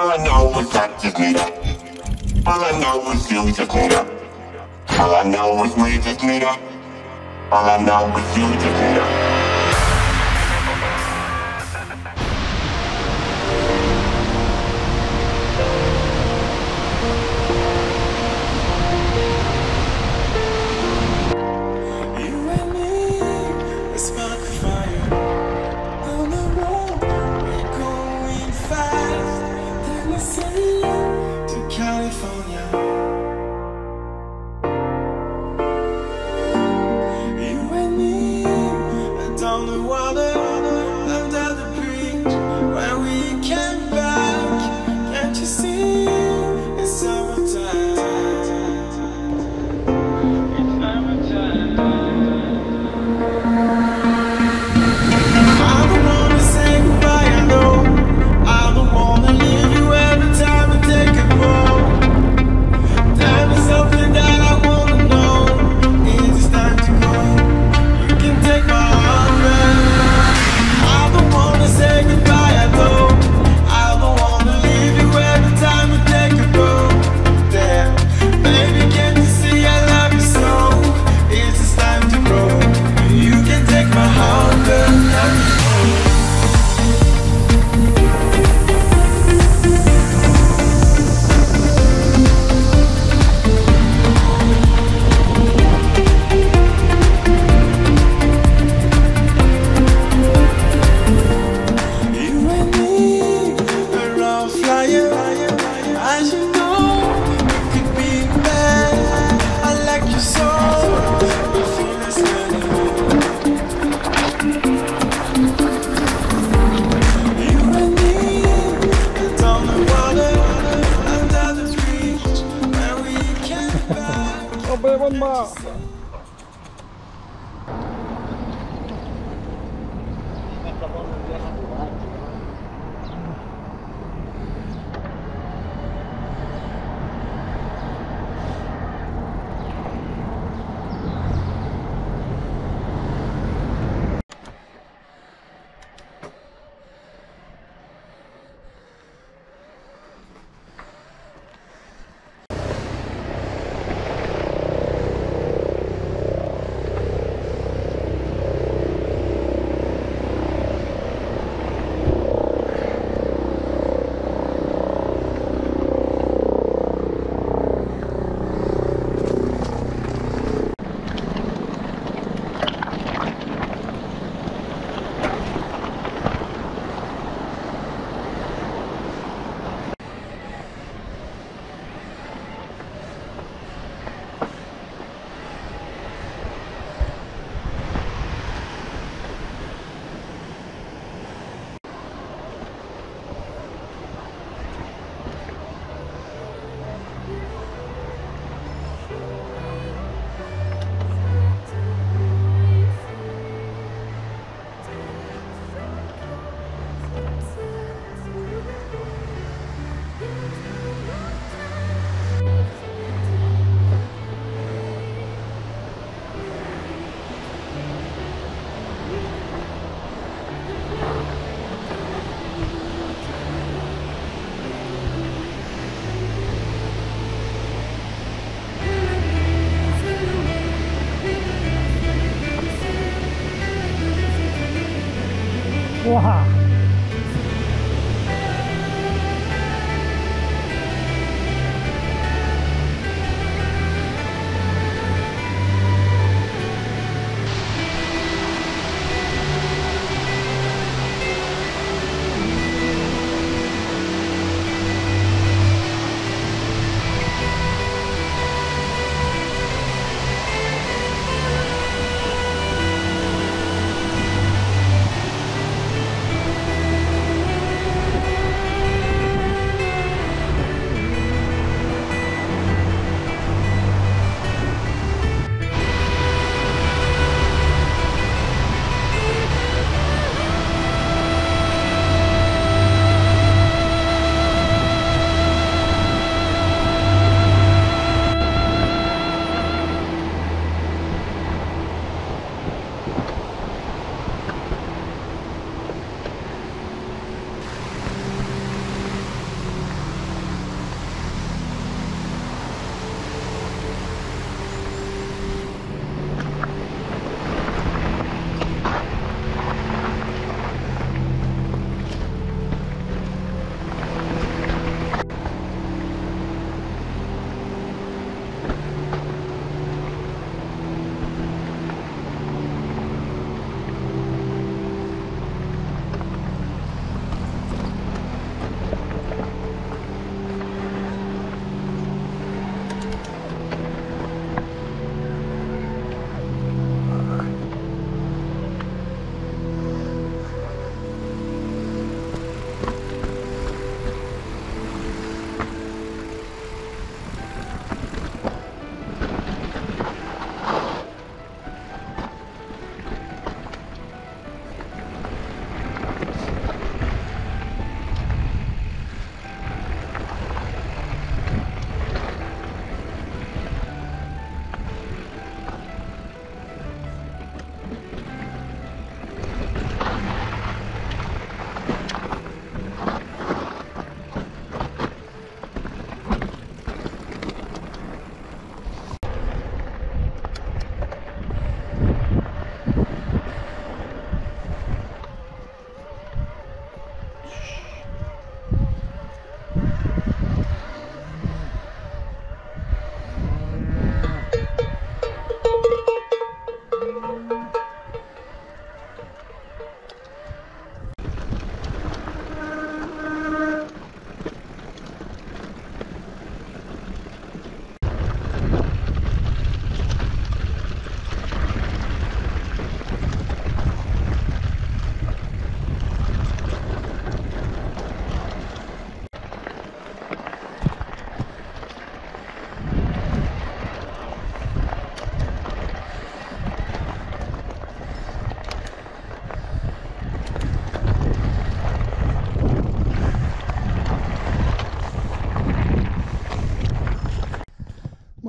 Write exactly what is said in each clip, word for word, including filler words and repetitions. All I know is that you need it. All I know is you just need it. All I know is we just need it. All I know is you just need it. Wow.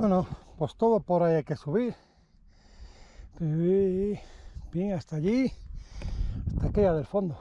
Bueno, pues todo por ahí hay que subir. Bien, hasta allí, hasta aquella del fondo.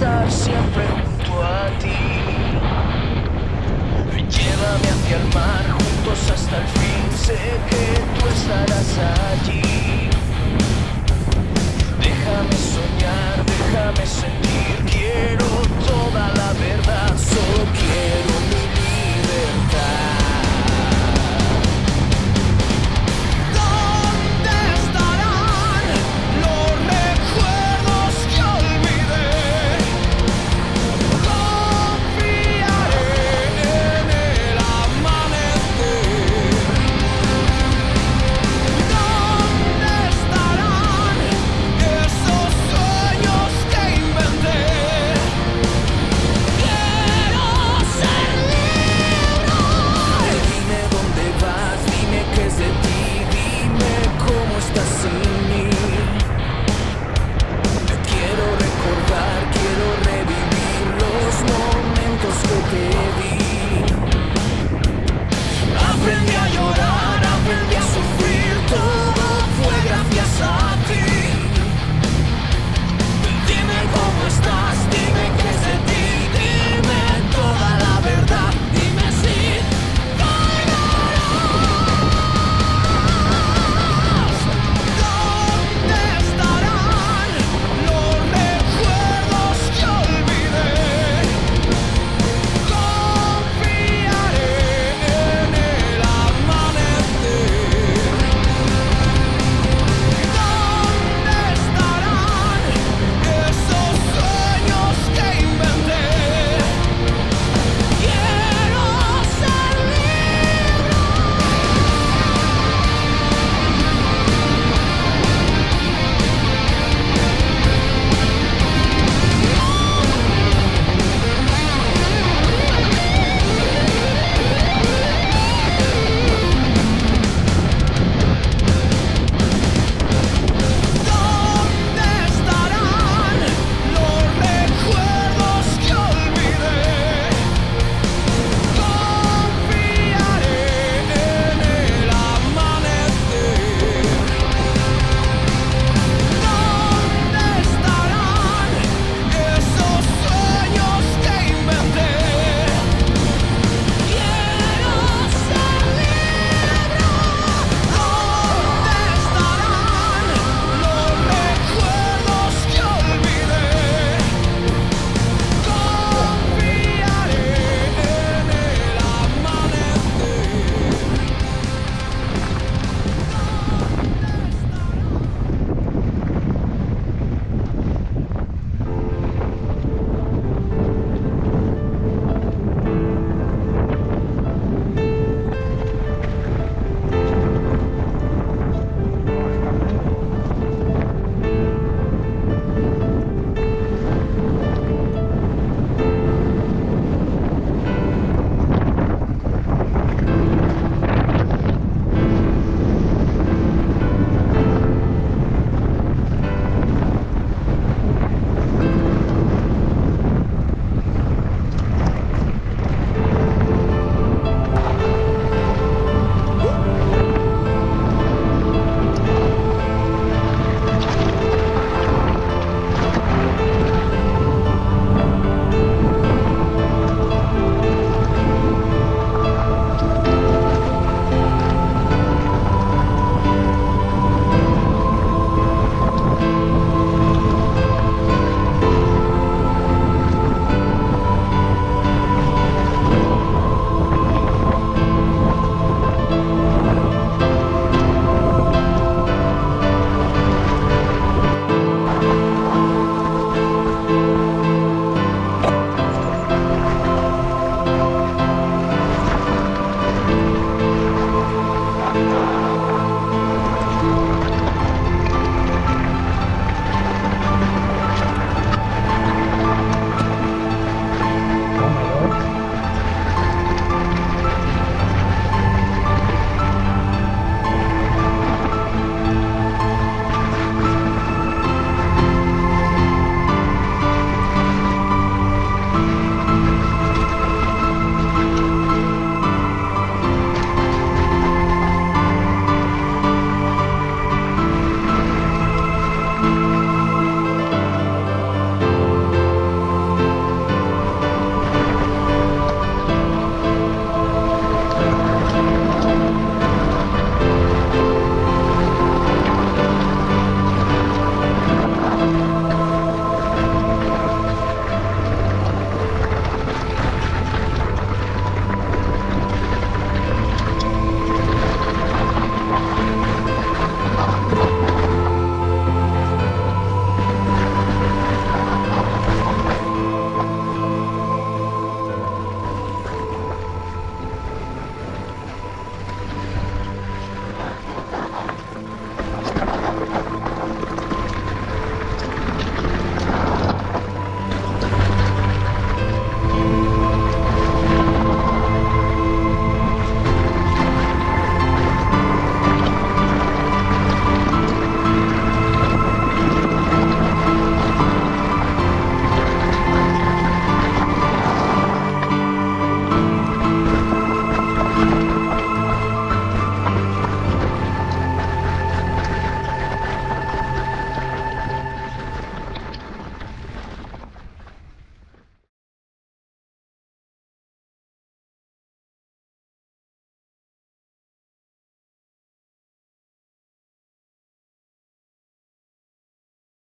estar siempre junto a ti. Llévame hacia el mar, juntos hasta el fin. Sé que tú estarás allí.